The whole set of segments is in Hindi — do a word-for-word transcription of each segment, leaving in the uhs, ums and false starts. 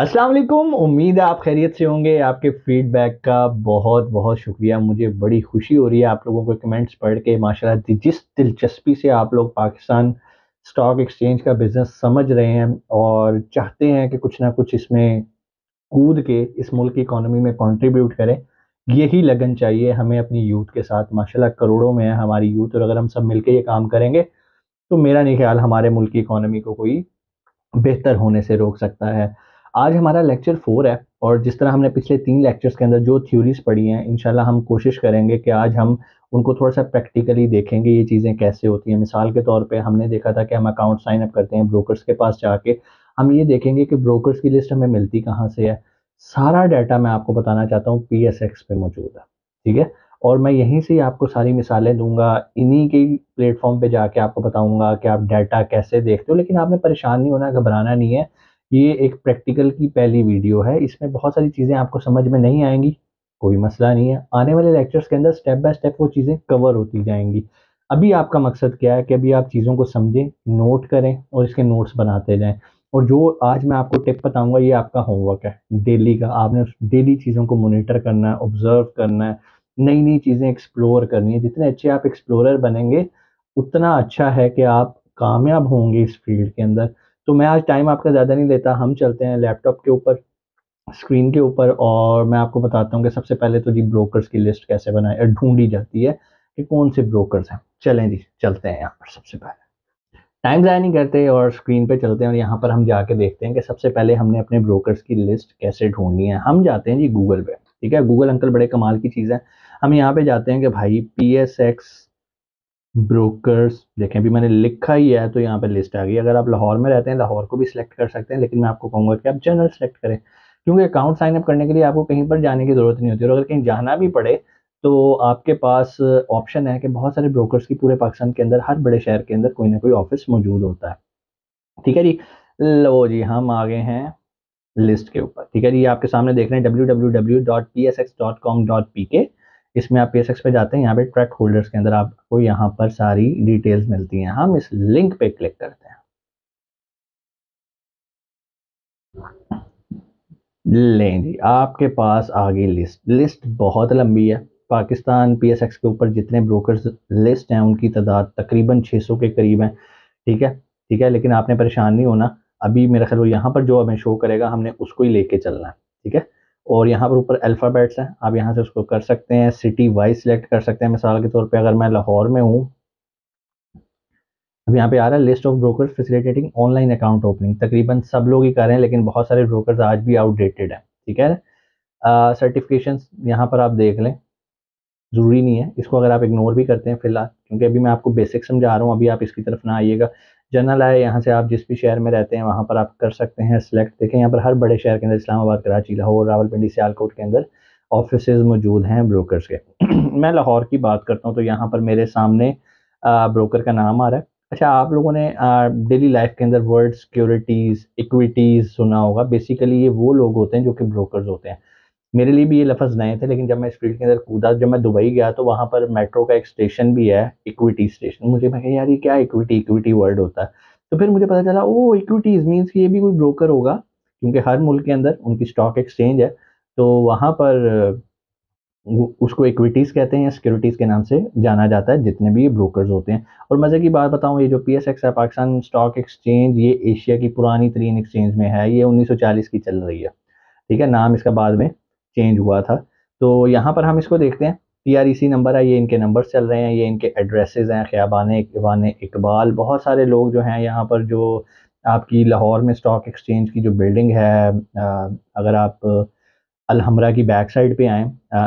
अस्सलाम वालेकुम, उम्मीद है आप खैरियत से होंगे। आपके फीडबैक का बहुत बहुत शुक्रिया। मुझे बड़ी खुशी हो रही है आप लोगों के कमेंट्स पढ़ के। माशाल्लाह जिस दिलचस्पी से आप लोग पाकिस्तान स्टॉक एक्सचेंज का बिज़नेस समझ रहे हैं और चाहते हैं कि कुछ ना कुछ इसमें कूद के इस मुल्क की इकॉनमी में कंट्रीब्यूट करें, यही लगन चाहिए हमें अपनी यूथ के साथ। माशाल्लाह करोड़ों में है हमारी यूथ, और अगर हम सब मिलकर ये काम करेंगे तो मेरा नहीं ख्याल हमारे मुल्क की इकॉनमी को कोई बेहतर होने से रोक सकता है। आज हमारा लेक्चर फोर है, और जिस तरह हमने पिछले तीन लेक्चर्स के अंदर जो थ्योरीज पढ़ी हैं, इंशाल्लाह हम कोशिश करेंगे कि आज हम उनको थोड़ा सा प्रैक्टिकली देखेंगे, ये चीज़ें कैसे होती हैं। मिसाल के तौर पे हमने देखा था कि हम अकाउंट साइन अप करते हैं ब्रोकर्स के पास जाके, हम ये देखेंगे कि ब्रोकर्स की लिस्ट हमें मिलती कहाँ से है। सारा डाटा मैं आपको बताना चाहता हूँ पी एस एक्स पे मौजूद है, ठीक है। और मैं यहीं से आपको सारी मिसालें दूंगा, इन्हीं के प्लेटफॉर्म पर जाके आपको बताऊँगा कि आप डाटा कैसे देखते हो। लेकिन आपने परेशान नहीं होना, घबराना नहीं है। ये एक प्रैक्टिकल की पहली वीडियो है, इसमें बहुत सारी चीज़ें आपको समझ में नहीं आएंगी, कोई मसला नहीं है। आने वाले लेक्चर्स के अंदर स्टेप बाय स्टेप वो चीज़ें कवर होती जाएंगी। अभी आपका मकसद क्या है कि अभी आप चीज़ों को समझें, नोट करें और इसके नोट्स बनाते जाएं। और जो आज मैं आपको टिप बताऊंगा ये आपका होमवर्क है डेली का। आपने डेली चीज़ों को मोनिटर करना है, ऑब्जर्व करना है, नई नई चीज़ें एक्सप्लोर करनी है। जितने अच्छे आप एक्सप्लोरर बनेंगे उतना अच्छा है कि आप कामयाब होंगे इस फील्ड के अंदर। तो मैं आज टाइम आपका ज़्यादा नहीं लेता, हम चलते हैं लैपटॉप के ऊपर, स्क्रीन के ऊपर, और मैं आपको बताता हूँ कि सबसे पहले तो जी ब्रोकर्स की लिस्ट कैसे बनाई और ढूंढी जाती है कि कौन से ब्रोकर्स हैं। चलें जी, चलते हैं यहाँ पर। सबसे पहले टाइम ज़ाया नहीं करते और स्क्रीन पे चलते हैं, और यहाँ पर हम जाके देखते हैं कि सबसे पहले हमने अपने ब्रोकर्स की लिस्ट कैसे ढूंढनी है। हम जाते हैं जी गूगल पे, ठीक है। गूगल अंकल बड़े कमाल की चीज़ है। हम यहाँ पर जाते हैं कि भाई पी एस एक्स ब्रोकर्स, देखें अभी मैंने लिखा ही है तो यहाँ पे लिस्ट आ गई। अगर आप लाहौर में रहते हैं लाहौर को भी सिलेक्ट कर सकते हैं, लेकिन मैं आपको कहूँगा कि आप जनरल सेलेक्ट करें, क्योंकि अकाउंट साइन अप करने के लिए आपको कहीं पर जाने की ज़रूरत नहीं होती। और अगर कहीं जाना भी पड़े तो आपके पास ऑप्शन है कि बहुत सारे ब्रोकर्स की पूरे पाकिस्तान के अंदर हर बड़े शहर के अंदर कोई ना कोई ऑफिस मौजूद होता है, ठीक है जी। लो जी हम आ गए हैं लिस्ट के ऊपर, ठीक है जी। आपके सामने देख रहे हैं W W W dot P S X dot com dot P K. इसमें आप पीएसएक्स पे जाते हैं, यहाँ पे ट्रैक होल्डर्स के अंदर आपको यहाँ पर सारी डिटेल्स मिलती हैं। हम इस लिंक पे क्लिक करते हैं, लें जी आपके पास आ गई लिस्ट। लिस्ट बहुत लंबी है। पाकिस्तान पीएसएक्स के ऊपर जितने ब्रोकर्स लिस्ट हैं उनकी तादाद तकरीबन छह सौ के करीब है, ठीक है ठीक है। लेकिन आपने परेशान नहीं होना, अभी मेरा ख्याल यहाँ पर जो हमें शो करेगा हमने उसको ही लेके चलना है, ठीक है। और यहाँ पर ऊपर अल्फ़ाबेट्स हैं, आप यहाँ से उसको कर सकते हैं, सिटी वाइज सिलेक्ट कर सकते हैं। मिसाल के तौर पे अगर मैं लाहौर में हूँ, अब यहाँ पे आ रहा है list of brokers facilitating online account opening. तकरीबन सब लोग ही कर रहे हैं, लेकिन बहुत सारे ब्रोकर्स आज भी आउटडेटेड हैं, ठीक है। सर्टिफिकेशंस यहाँ पर आप देख लें, ज़रूरी नहीं है इसको अगर आप इग्नोर भी करते हैं फिलहाल, क्योंकि अभी मैं आपको बेसिक समझा रहा हूँ, अभी आप इसकी तरफ ना आइएगा। जनरल है, यहाँ से आप जिस भी शहर में रहते हैं वहाँ पर आप कर सकते हैं सिलेक्ट। देखें यहाँ पर हर बड़े शहर के अंदर इस्लामाबाद, कराची, लाहौर, रावलपिंडी, सियालकोट के अंदर ऑफिसेज मौजूद हैं ब्रोकर्स के। मैं लाहौर की बात करता हूँ तो यहाँ पर मेरे सामने आ, ब्रोकर का नाम आ रहा है। अच्छा, आप लोगों ने डेली लाइफ के अंदर वर्ड सिक्योरिटीज़, इक्विटीज़ सुना होगा। बेसिकली ये वो लोग होते हैं जो कि ब्रोकर्स होते हैं। मेरे लिए भी ये लफ्ज़ नए थे, लेकिन जब मैं इस फील्ड के अंदर कूदा, जब मैं दुबई गया तो वहाँ पर मेट्रो का एक स्टेशन भी है इक्विटी स्टेशन। मुझे मैं कहा यार ये क्या इक्विटी इक्विटी वर्ड होता है, तो फिर मुझे पता चला ओ इक्विटीज़ मीन्स कि ये भी कोई ब्रोकर होगा, क्योंकि हर मुल्क के अंदर उनकी स्टॉक एक्सचेंज है तो वहाँ पर उसको इक्विटीज़ कहते हैं या सिक्योरिटीज़ के नाम से जाना जाता है, जितने भी ये ब्रोकर्स होते हैं। और मज़े की बात बताऊँ, ये जो पी एस एक्स है पाकिस्तान स्टॉक एक्सचेंज, ये एशिया की पुरानी तरीन एक्सचेंज में है, ये उन्नीस सौ चालीस की चल रही है, ठीक है। नाम इसका बाद में चेंज हुआ था। तो यहाँ पर हम इसको देखते हैं, P R E C number है, ये इनके नंबर चल रहे हैं, ये इनके एड्रेसेस हैं, ख़याबान इवान इकबाल। बहुत सारे लोग जो हैं यहाँ पर, जो आपकी लाहौर में स्टॉक एक्सचेंज की जो बिल्डिंग है, अगर आप अलहमरा की बैक साइड पे आएँ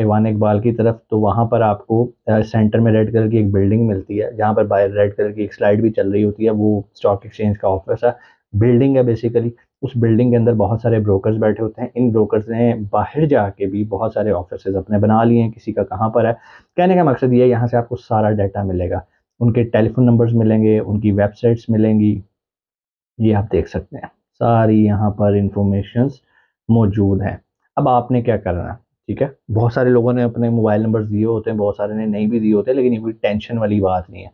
इवान इकबाल की तरफ, तो वहाँ पर आपको सेंटर में रेड कलर की एक बिल्डिंग मिलती है, जहाँ पर बाय रेड कलर की एक स्लाइड भी चल रही होती है, वो स्टॉक एक्सचेंज का ऑफिस है, बिल्डिंग है बेसिकली। उस बिल्डिंग के अंदर बहुत सारे ब्रोकर्स बैठे होते हैं। इन ब्रोकर्स ने बाहर जाके भी बहुत सारे ऑफिसेज अपने बना लिए हैं, किसी का कहाँ पर है। कहने का मकसद ये है, यहाँ से आपको सारा डाटा मिलेगा, उनके टेलीफोन नंबर्स मिलेंगे, उनकी वेबसाइट्स मिलेंगी, ये आप देख सकते हैं, सारी यहाँ पर इंफॉर्मेशंस मौजूद हैं। अब आपने क्या करना है, ठीक है। बहुत सारे लोगों ने अपने मोबाइल नंबर्स दिए होते हैं, बहुत सारे ने नहीं भी दिए होते, लेकिन ये कोई टेंशन वाली बात नहीं है।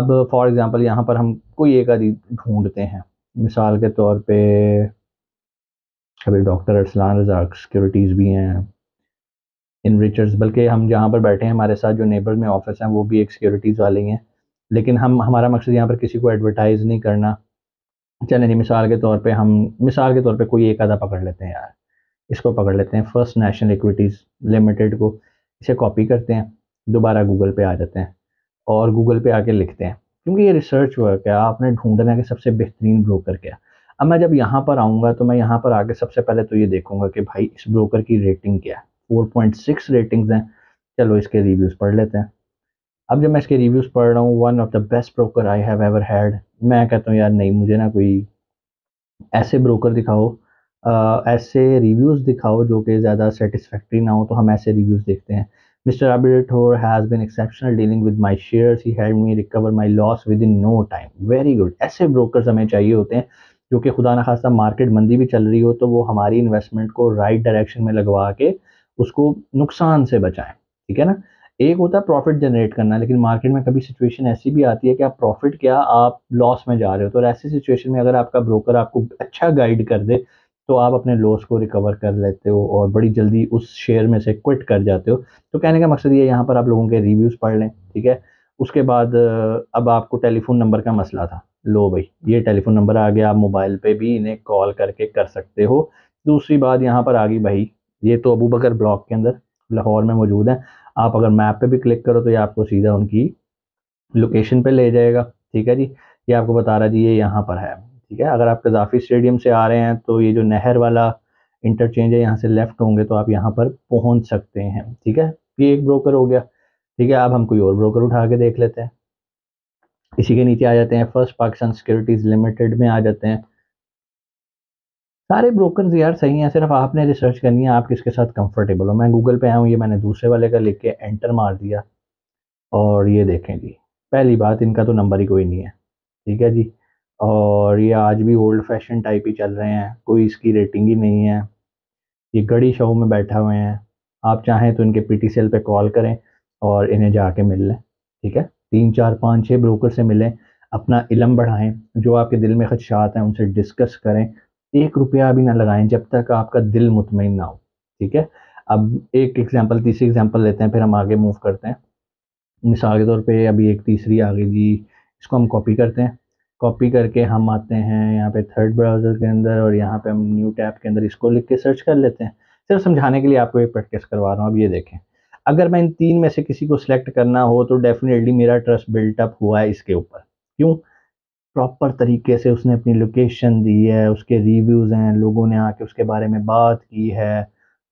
अब फॉर एग्ज़ाम्पल यहाँ पर हम कोई एक आदि ढूँढते हैं, मिसाल के तौर पे शबे डॉक्टर अरसलान रजाक सिक्योरिटीज़ भी हैं, इनरिचर्स, बल्कि हम जहाँ पर बैठे हैं हमारे साथ जो नेबर में ऑफिस हैं वो भी एक सिक्योरिटीज़ वाले ही हैं। लेकिन हम हमारा मकसद यहाँ पर किसी को एडवर्टाइज़ नहीं करना। चलें जी, मिसाल के तौर पे हम मिसाल के तौर पे कोई एक आधा पकड़ लेते हैं, यार इसको पकड़ लेते हैं, फर्स्ट नेशनल इक्विटीज़ लिमिटेड को, इसे कॉपी करते हैं, दोबारा गूगल पे आ जाते हैं और गूगल पे आके लिखते हैं, क्योंकि ये रिसर्च वर्क है, आपने ढूंढना है कि सबसे बेहतरीन ब्रोकर क्या। अब मैं जब यहाँ पर आऊँगा तो मैं यहाँ पर आके सबसे पहले तो ये देखूँगा कि भाई इस ब्रोकर की रेटिंग क्या है, फोर पॉइंट सिक्स रेटिंग्स हैं, चलो इसके रिव्यूज़ पढ़ लेते हैं। अब जब मैं इसके रिव्यूज़ पढ़ रहा हूँ, one of the best broker I have ever had, मैं कहता हूँ यार नहीं, मुझे ना कोई ऐसे ब्रोकर दिखाओ, आ, ऐसे रिव्यूज़ दिखाओ जो कि ज़्यादा सेटिस्फैक्ट्री ना हो, तो हम ऐसे रिव्यूज़ देखते हैं। Mister Abidor has been exceptional dealing with my shares, he had me recover my loss within no time, very good. ऐसे ब्रोकर्स हमें चाहिए होते हैं जो कि खुदा न खास्ता मार्केट मंदी भी चल रही हो तो वो हमारी इन्वेस्टमेंट को राइट डायरेक्शन में लगवा के उसको नुकसान से बचाएँ, ठीक है ना। एक होता है प्रॉफिट जनरेट करना, लेकिन मार्केट में कभी सिचुएशन ऐसी भी आती है कि आप प्रॉफिट क्या आप लॉस में जा रहे हो, तो ऐसी सिचुएशन में अगर आपका ब्रोकर आपको अच्छा गाइड कर दे तो आप अपने लॉस को रिकवर कर लेते हो और बड़ी जल्दी उस शेयर में से क्विट कर जाते हो। तो कहने का मकसद ये है, यहाँ पर आप लोगों के रिव्यूज़ पढ़ लें, ठीक है। उसके बाद अब आपको टेलीफोन नंबर का मसला था, लो भाई ये टेलीफोन नंबर आ गया, आप मोबाइल पर भी इन्हें कॉल करके कर सकते हो। दूसरी बात यहाँ पर आ गई, भाई ये तो अबू बकर ब्लॉक के अंदर लाहौर में मौजूद है, आप अगर मैप पे भी क्लिक करो तो ये आपको सीधा उनकी लोकेशन पे ले जाएगा, ठीक है जी। ये आपको बता रहा जी ये यहाँ पर है, ठीक है। अगर आप कज़ाफी स्टेडियम से आ रहे हैं तो ये जो नहर वाला इंटरचेंज है, यहाँ से लेफ़्ट होंगे तो आप यहाँ पर पहुँच सकते हैं, ठीक है। ये एक ब्रोकर हो गया, ठीक है। अब हम कोई और ब्रोकर उठा के देख लेते हैं, इसी के नीचे आ जाते हैं, फर्स्ट पाकिस्तान सिक्योरिटीज़ लिमिटेड में आ जाते हैं। सारे ब्रोकर्स यार सही हैं, सिर्फ आपने रिसर्च करनी है, आप किसके साथ कंफर्टेबल हो। मैं गूगल पे आया हूँ, ये मैंने दूसरे वाले का लिख के एंटर मार दिया और ये देखें जी, पहली बात इनका तो नंबर ही कोई नहीं है, ठीक है जी। और ये आज भी ओल्ड फैशन टाइप ही चल रहे हैं, कोई इसकी रेटिंग ही नहीं है, ये गड़ी शो में बैठा हुए हैं। आप चाहें तो इनके पी टी सी एल पे कॉल करें और इन्हें जाके मिल लें, ठीक है। तीन चार पाँच छः ब्रोकर से मिलें, अपना इलम बढ़ाएँ, जो आपके दिल में खदशात हैं उनसे डिस्कस करें, एक रुपया भी ना लगाएं जब तक आपका दिल मुतमईन ना हो, ठीक है। अब एक एग्जांपल तीसरी एग्जांपल लेते हैं, फिर हम आगे मूव करते हैं। मिसाल के तौर पे अभी एक तीसरी आ गई जी, इसको हम कॉपी करते हैं, कॉपी करके हम आते हैं यहाँ पे थर्ड ब्राउज़र के अंदर और यहाँ पे हम न्यू टैब के अंदर इसको लिख के सर्च कर लेते हैं। सिर्फ समझाने के लिए आपको ये प्रैक्टिस करवा रहा हूँ। अब ये देखें, अगर मैं इन तीन में से किसी को सिलेक्ट करना हो तो डेफिनेटली मेरा ट्रस्ट बिल्टअप हुआ है इसके ऊपर, क्यों? प्रॉपर तरीके से उसने अपनी लोकेशन दी है, उसके रिव्यूज़ हैं, लोगों ने आके उसके बारे में बात की है,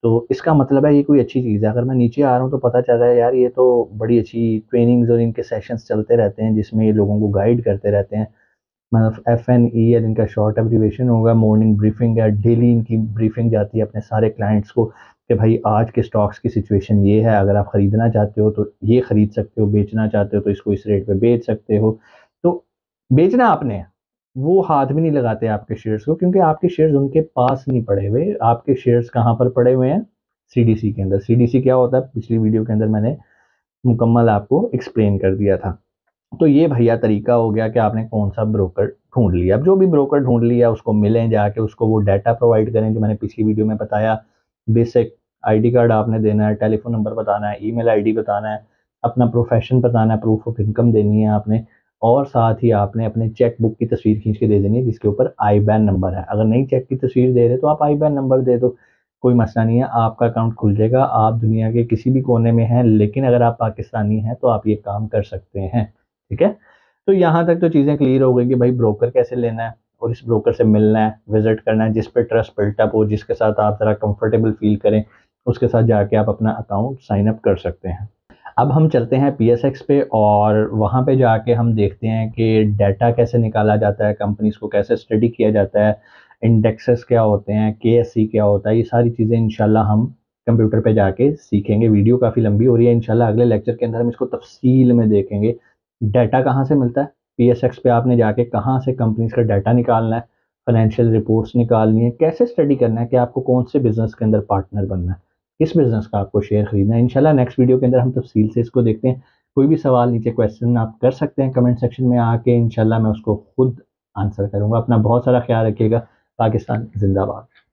तो इसका मतलब है ये कोई अच्छी चीज़ है। अगर मैं नीचे आ रहा हूँ तो पता चल रहा है यार ये तो बड़ी अच्छी ट्रेनिंग्स और इनके सेशंस चलते रहते हैं जिसमें ये लोगों को गाइड करते रहते हैं। मतलब एफ एन ई एल इनका शॉर्ट एब्रीवेशन होगा, मॉर्निंग ब्रीफिंग है, डेली इनकी ब्रीफिंग जाती है अपने सारे क्लाइंट्स को कि भाई आज के स्टॉक्स की सिचुएशन ये है, अगर आप ख़रीदना चाहते हो तो ये ख़रीद सकते हो, बेचना चाहते हो तो इसको इस रेट पर बेच सकते हो। तो बेचना आपने, वो हाथ भी नहीं लगाते आपके शेयर्स को, क्योंकि आपके शेयर्स उनके पास नहीं पड़े हुए। आपके शेयर्स कहाँ पर पड़े हुए हैं? सीडीसी के अंदर। सीडीसी क्या होता है, पिछली वीडियो के अंदर मैंने मुकम्मल आपको एक्सप्लेन कर दिया था। तो ये भैया तरीका हो गया कि आपने कौन सा ब्रोकर ढूंढ लिया। अब जो भी ब्रोकर ढूंढ लिया उसको मिलें जाके, उसको वो डाटा प्रोवाइड करें जो मैंने पिछली वीडियो में बताया। बेसिक आईडी कार्ड आपने देना है, टेलीफोन नंबर बताना है, ईमेल आईडी बताना है, अपना प्रोफेशन बताना है, प्रूफ ऑफ इनकम देनी है आपने, और साथ ही आपने अपने चेक बुक की तस्वीर खींच के दे देनी है जिसके ऊपर आई बैन नंबर है। अगर नई चेक की तस्वीर दे रहे तो आप आई बैन नंबर दे दो, कोई मसला नहीं है, आपका अकाउंट खुल जाएगा। आप दुनिया के किसी भी कोने में हैं, लेकिन अगर आप पाकिस्तानी हैं तो आप ये काम कर सकते हैं, ठीक है। तो यहाँ तक तो चीज़ें क्लियर हो गई कि भाई ब्रोकर कैसे लेना है और इस ब्रोकर से मिलना है, विजिट करना है, जिस पर ट्रस्ट बिल्टअप हो, जिसके साथ आप ज़रा कम्फर्टेबल फील करें, उसके साथ जाके आप अपना अकाउंट साइनअप कर सकते हैं। अब हम चलते हैं पी एस एक्स पे और वहाँ पे जाके हम देखते हैं कि डाटा कैसे निकाला जाता है, कंपनीज़ को कैसे स्टडी किया जाता है, इंडेक्सेस क्या होते हैं, के एस सी क्या होता है, ये सारी चीज़ें इंशाल्लाह हम कंप्यूटर पे जाके सीखेंगे। वीडियो काफ़ी लंबी हो रही है, इंशाल्लाह अगले लेक्चर के अंदर हम इसको तफसील में देखेंगे। डाटा कहाँ से मिलता है, पी एस एक्स पे आपने जाके कहाँ से कंपनीज़ का डाटा निकालना है, फाइनेंशियल रिपोर्ट्स निकालनी है, कैसे स्टडी करना है कि आपको कौन से बिज़नेस के अंदर पार्टनर बनना है, किस बिज़नेस का आपको शेयर खरीदना है। इंशाल्लाह नेक्स्ट वीडियो के अंदर हम तफसील से इसको देखते हैं। कोई भी सवाल नीचे क्वेश्चन आप कर सकते हैं कमेंट सेक्शन में आके, इंशाल्लाह मैं उसको खुद आंसर करूँगा। अपना बहुत सारा ख्याल रखिएगा। पाकिस्तान जिंदाबाद।